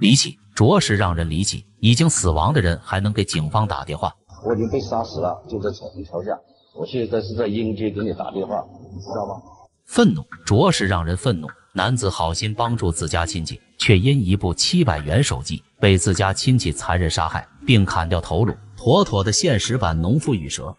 离奇，着实让人离奇。已经死亡的人还能给警方打电话。我已经被杀死了，就在草坪桥下。我现在是在应街给你打电话，你知道吗？愤怒，着实让人愤怒。男子好心帮助自家亲戚，却因一部700元手机被自家亲戚残忍杀害，并砍掉头颅，妥妥的现实版农夫与蛇。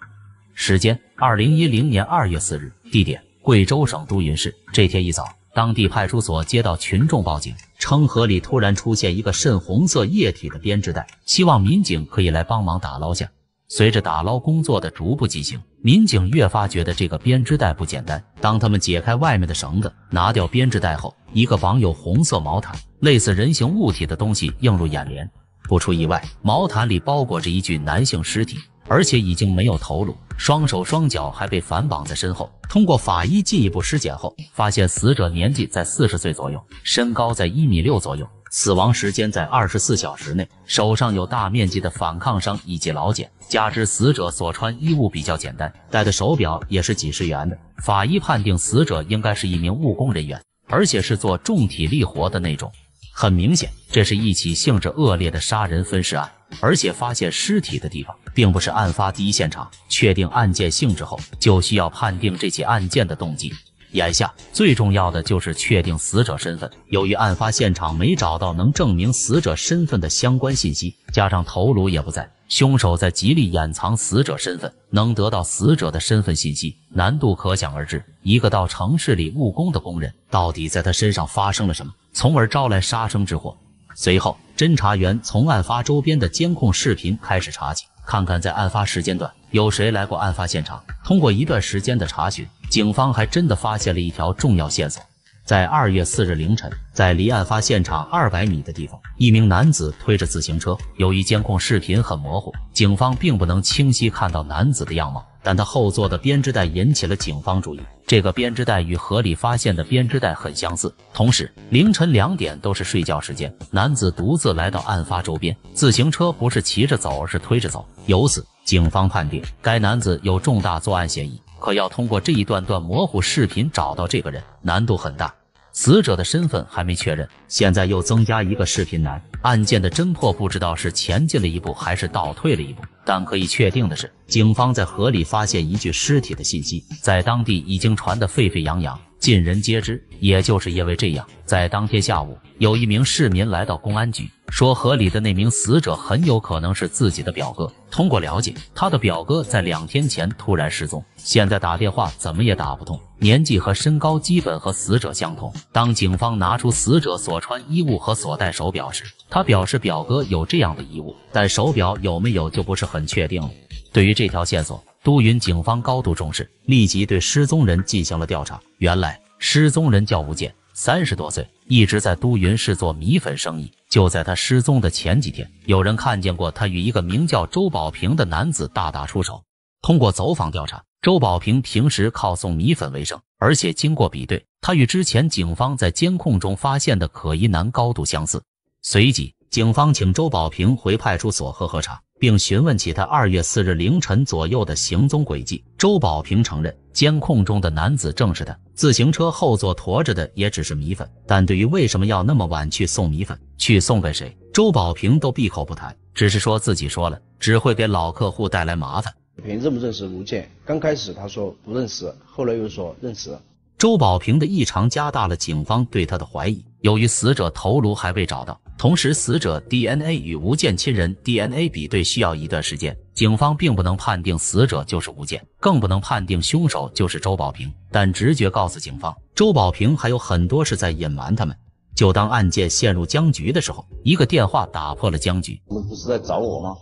时间：2010年2月4日，地点：贵州省都匀市。这天一早，当地派出所接到群众报警，称河里突然出现一个渗红色液体的编织袋，希望民警可以来帮忙打捞下。随着打捞工作的逐步进行，民警越发觉得这个编织袋不简单。当他们解开外面的绳子，拿掉编织袋后，一个绑有红色毛毯、类似人形物体的东西映入眼帘。不出意外，毛毯里包裹着一具男性尸体，而且已经没有头颅，双手双脚还被反绑在身后。通过法医进一步尸检后，发现死者年纪在40岁左右，身高在1.6米左右，死亡时间在24小时内，手上有大面积的反抗伤以及老茧，加之死者所穿衣物比较简单，戴的手表也是几十元的。法医判定死者应该是一名务工人员，而且是做重体力活的那种。很明显，这是一起性质恶劣的杀人分尸案，而且发现尸体的地方并不是案发第一现场。确定案件性质后，就需要判定这起案件的动机。眼下最重要的就是确定死者身份。由于案发现场没找到能证明死者身份的相关信息，加上头颅也不在，凶手在极力掩藏死者身份，能得到死者的身份信息难度可想而知。一个到城市里务工的工人，到底在他身上发生了什么，从而招来杀身之祸？随后，侦查员从案发周边的监控视频开始查起，看看在案发时间段有谁来过案发现场。通过一段时间的查询，警方还真的发现了一条重要线索。在2月4日凌晨，在离案发现场200米的地方，一名男子推着自行车。由于监控视频很模糊，警方并不能清晰看到男子的样貌，但他后座的编织袋引起了警方注意。这个编织袋与河里发现的编织袋很相似，同时凌晨2点都是睡觉时间，男子独自来到案发周边，自行车不是骑着走，而是推着走。由此，警方判定该男子有重大作案嫌疑，可要通过这一段模糊视频找到这个人，难度很大。死者的身份还没确认，现在又增加一个视频难，案件的侦破不知道是前进了一步还是倒退了一步。但可以确定的是，警方在河里发现一具尸体的信息，在当地已经传得沸沸扬扬，尽人皆知。也就是因为这样，在当天下午，有一名市民来到公安局，说河里的那名死者很有可能是自己的表哥。通过了解，他的表哥在2天前突然失踪，现在打电话怎么也打不通，年纪和身高基本和死者相同。当警方拿出死者所穿衣物和所戴手表时，他表示表哥有这样的衣物，但手表有没有就不是很确定了。对于这条线索，都匀警方高度重视，立即对失踪人进行了调查。原来失踪人叫吴健，30多岁，一直在都匀市做米粉生意。就在他失踪的前几天，有人看见过他与一个名叫周保平的男子大打出手。通过走访调查，周保平平时靠送米粉为生，而且经过比对，他与之前警方在监控中发现的可疑男高度相似。随即，警方请周保平回派出所喝喝茶，并询问起他2月4日凌晨左右的行踪轨迹。周保平承认，监控中的男子正是他，自行车后座驮着的也只是米粉，但对于为什么要那么晚去送米粉，去送给谁，周保平都闭口不谈，只是说自己说了，只会给老客户带来麻烦。你认不认识吴健？刚开始他说不认识，后来又说认识。周保平的异常加大了警方对他的怀疑。由于死者头颅还未找到，同时死者 DNA 与吴健亲人 DNA 比对需要一段时间，警方并不能判定死者就是吴健，更不能判定凶手就是周保平。但直觉告诉警方，周保平还有很多是在隐瞒他们。就当案件陷入僵局的时候，一个电话打破了僵局。你们不是在找我吗？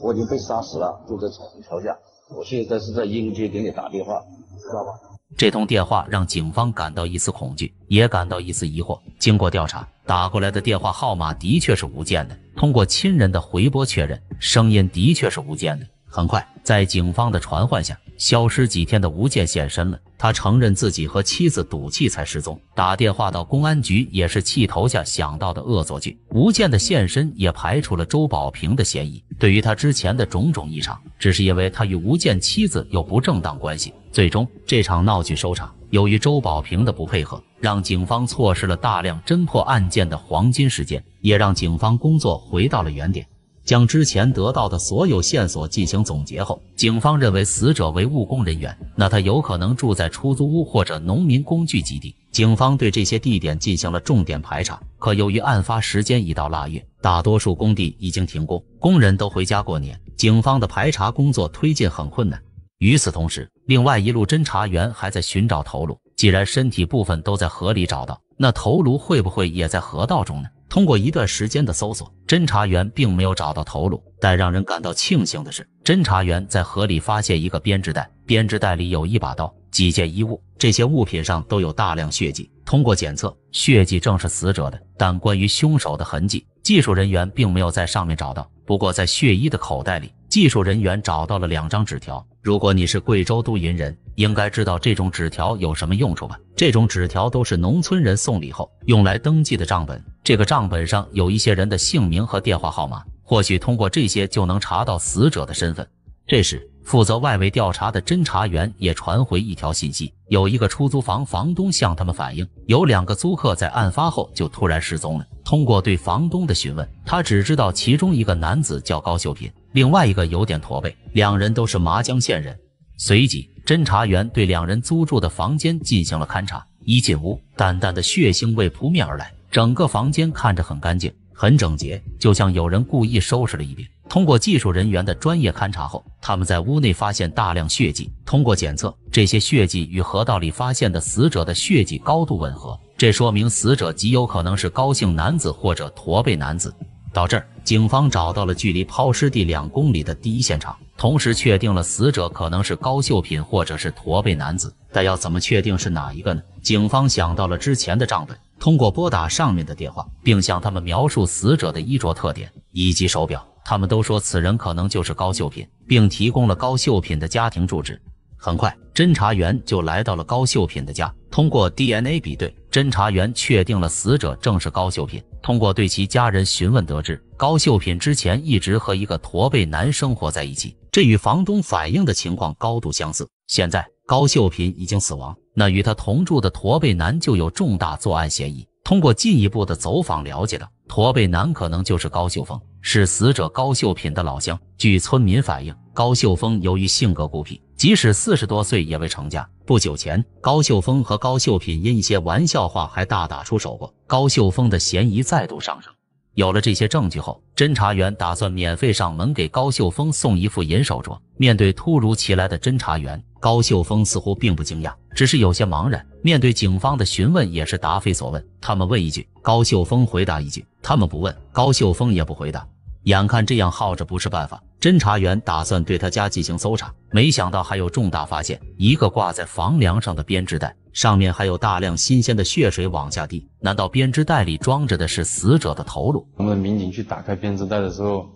我已经被杀死了，就在草坪桥下。我现在是在应街给你打电话，你知道吗？这通电话让警方感到一丝恐惧，也感到一丝疑惑。经过调查，打过来的电话号码的确是吴健的，通过亲人的回拨确认，声音的确是吴健的。很快，在警方的传唤下，消失几天的吴健现身了。他承认自己和妻子赌气才失踪，打电话到公安局也是气头下想到的恶作剧。吴健的现身也排除了周保平的嫌疑。对于他之前的种种异常，只是因为他与吴健妻子有不正当关系。最终，这场闹剧收场。由于周保平的不配合，让警方错失了大量侦破案件的黄金时间，也让警方工作回到了原点。 将之前得到的所有线索进行总结后，警方认为死者为务工人员，那他有可能住在出租屋或者农民工具基地。警方对这些地点进行了重点排查，可由于案发时间已到腊月，大多数工地已经停工，工人都回家过年，警方的排查工作推进很困难。与此同时，另外一路侦查员还在寻找头颅，既然身体部分都在河里找到，那头颅会不会也在河道中呢？ 通过一段时间的搜索，侦查员并没有找到头颅，但让人感到庆幸的是，侦查员在河里发现一个编织袋，编织袋里有一把刀、几件衣物，这些物品上都有大量血迹。通过检测，血迹正是死者的，但关于凶手的痕迹，技术人员并没有在上面找到。不过，在血衣的口袋里，技术人员找到了2张纸条。如果你是贵州都匀人，应该知道这种纸条有什么用处吧？这种纸条都是农村人送礼后用来登记的账本。 这个账本上有一些人的姓名和电话号码，或许通过这些就能查到死者的身份。这时，负责外围调查的侦查员也传回一条信息：有一个出租房房东向他们反映，有2个租客在案发后就突然失踪了。通过对房东的询问，他只知道其中一个男子叫高秀品，另外一个有点驼背，2人都是麻江县人。随即，侦查员对2人租住的房间进行了勘查。一进屋，淡淡的血腥味扑面而来。 整个房间看着很干净，很整洁，就像有人故意收拾了一遍。通过技术人员的专业勘察后，他们在屋内发现大量血迹。通过检测，这些血迹与河道里发现的死者的血迹高度吻合，这说明死者极有可能是高姓男子或者驼背男子。到这儿，警方找到了距离抛尸地2公里的第一现场，同时确定了死者可能是高秀品或者是驼背男子。但要怎么确定是哪一个呢？警方想到了之前的账本。 通过拨打上面的电话，并向他们描述死者的衣着特点以及手表，他们都说此人可能就是高秀品，并提供了高秀品的家庭住址。很快，侦查员就来到了高秀品的家。通过 DNA 比对，侦查员确定了死者正是高秀品。通过对其家人询问得知，高秀品之前一直和一个驼背男生活在一起，这与房东反映的情况高度相似。现在，高秀品已经死亡。 那与他同住的驼背男就有重大作案嫌疑。通过进一步的走访了解到，驼背男可能就是高秀峰，是死者高秀品的老乡。据村民反映，高秀峰由于性格孤僻，即使40多岁也未成家。不久前，高秀峰和高秀品因一些玩笑话还大打出手过，高秀峰的嫌疑再度上升。有了这些证据后，侦查员打算免费上门给高秀峰送一副银手镯。面对突如其来的侦查员， 高秀峰似乎并不惊讶，只是有些茫然。面对警方的询问，也是答非所问。他们问一句，高秀峰回答一句；他们不问，高秀峰也不回答。眼看这样耗着不是办法，侦查员打算对他家进行搜查。没想到还有重大发现：一个挂在房梁上的编织袋，上面还有大量新鲜的血水往下滴。难道编织袋里装着的是死者的头颅？我们民警去打开编织袋的时候，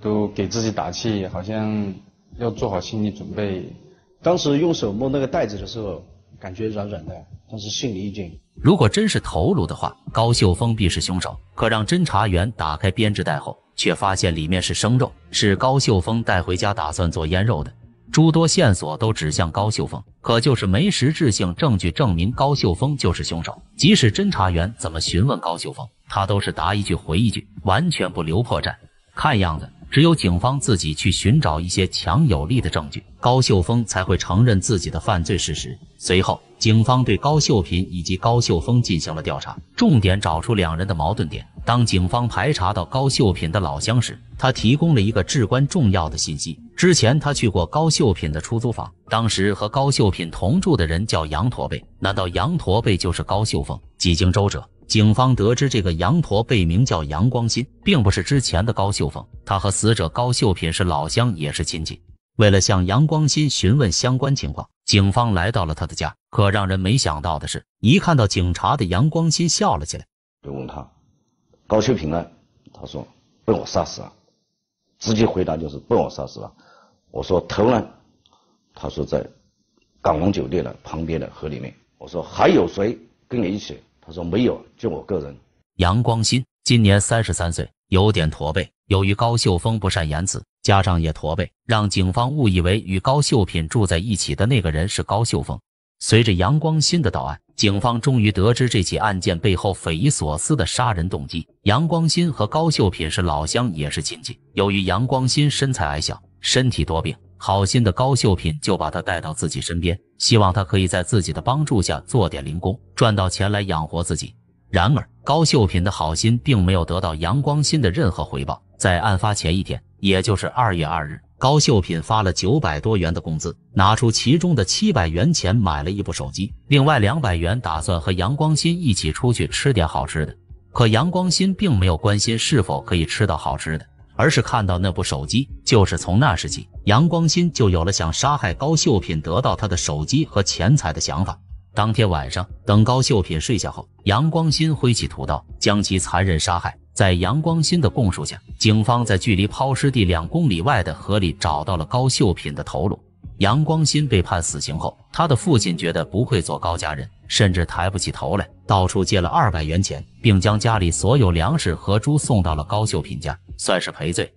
都给自己打气，好像要做好心理准备。 当时用手摸那个袋子的时候，感觉软软的，但是心里一惊。如果真是头颅的话，高秀峰必是凶手。可让侦查员打开编织袋后，却发现里面是生肉，是高秀峰带回家打算做腌肉的。诸多线索都指向高秀峰，可就是没实质性证据证明高秀峰就是凶手。即使侦查员怎么询问高秀峰，他都是答一句回一句，完全不留破绽。看样子， 只有警方自己去寻找一些强有力的证据，高秀峰才会承认自己的犯罪事实。随后，警方对高秀品以及高秀峰进行了调查，重点找出2人的矛盾点。当警方排查到高秀品的老乡时，他提供了一个至关重要的信息：之前他去过高秀品的出租房，当时和高秀品同住的人叫杨驼背。难道杨驼背就是高秀峰？几经周折， 警方得知，这个羊驼背名叫杨光新，并不是之前的高秀峰，他和死者高秀品是老乡，也是亲戚。为了向杨光新询问相关情况，警方来到了他的家。可让人没想到的是，一看到警察的杨光新笑了起来。就问他，高秀品呢？他说被我杀死了，直接回答就是被我杀死了。我说头呢？他说在港龙酒店的旁边的河里面。我说还有谁跟你一起？他说没有，就我个人。杨光新今年33岁，有点驼背，由于高秀峰不善言辞，加上也驼背，让警方误以为与高秀品住在一起的那个人是高秀峰。随着杨光新的到案，警方终于得知这起案件背后匪夷所思的杀人动机。杨光新和高秀品是老乡，也是亲戚。由于杨光新身材矮小，身体多病，好心的高秀品就把他带到自己身边，希望他可以在自己的帮助下做点零工，赚到钱来养活自己。然而，高秀品的好心并没有得到杨光新的任何回报。在案发前一天，也就是2月2日，高秀品发了900多元的工资，拿出其中的700元钱买了一部手机，另外200元打算和杨光新一起出去吃点好吃的。可杨光新并没有关心是否可以吃到好吃的，而是看到那部手机。就是从那时起，杨光新就有了想杀害高秀品得到他的手机和钱财的想法。当天晚上，等高秀品睡下后，杨光新挥起屠刀，将其残忍杀害。在杨光新的供述下，警方在距离抛尸地2公里外的河里找到了高秀品的头颅。杨光新被判死刑后，他的父亲觉得不愧做高家人，甚至抬不起头来，到处借了200元钱，并将家里所有粮食和猪送到了高秀品家，算是赔罪。